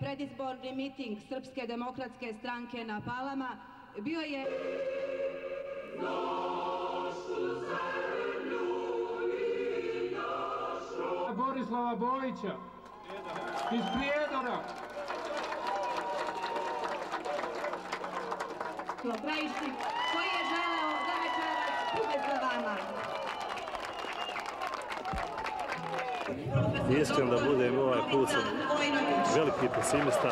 Predizborni miting Srpske demokratske stranke na Palama bio je... Slava Bolice iz Prijedora. Sloprajišnik koji je želeo da večeras bude za vama. Iskren da budem ovaj put sam veliki pesimista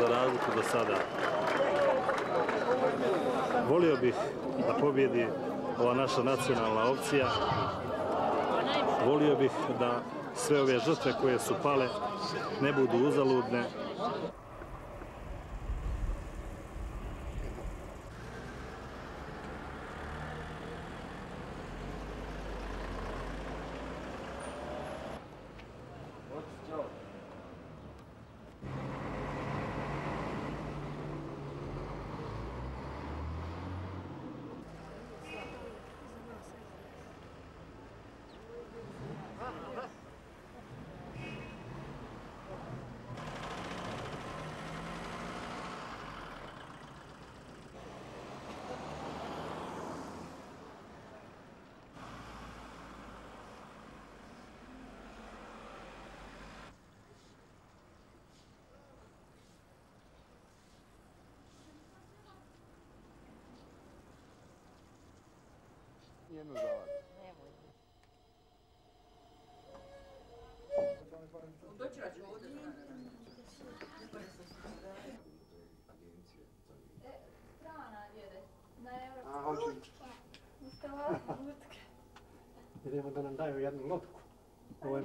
za razliku do sada. Volio bih da pobjedi ova naša nacionalna opcija. Volio bih da sve ove žrtve koje su pale ne budu uzaludne. Jednu za vas. Doćera ću ovdje. Strana jede. Na evropsku. Lutke. Idemo da nam daju jednu lutku. Ovo je...